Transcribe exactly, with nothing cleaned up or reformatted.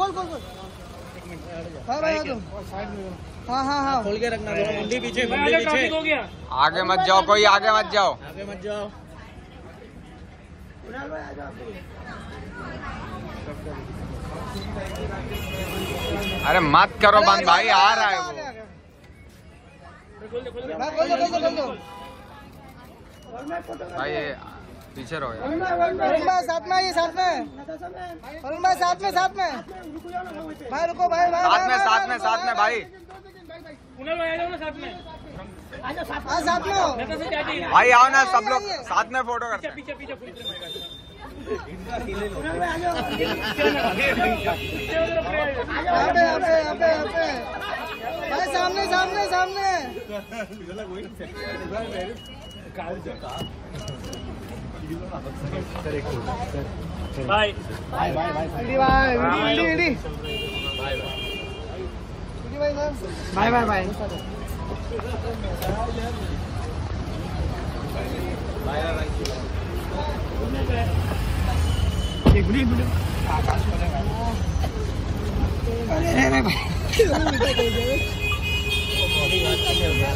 खोल खोल खोल हाँ हाँ हाँ खोल के रखना, मुंडी पीछे मुंडी पीछे, आगे मत जाओ कोई, आगे मत जाओ आगे मत जाओ अरे मत करो बंद, भाई आ रहा है वो भाई, पीछे रहो यार, साथ में ये साथ में साथ में साथ में भाई रुको भाई साथ में साथ में साथ में भाई साथ में भाई आओ ना सब लोग साथ में फोटो करते भाई, सामने सामने सामने bye bye bye bye bye bye bye bye bye bye bye.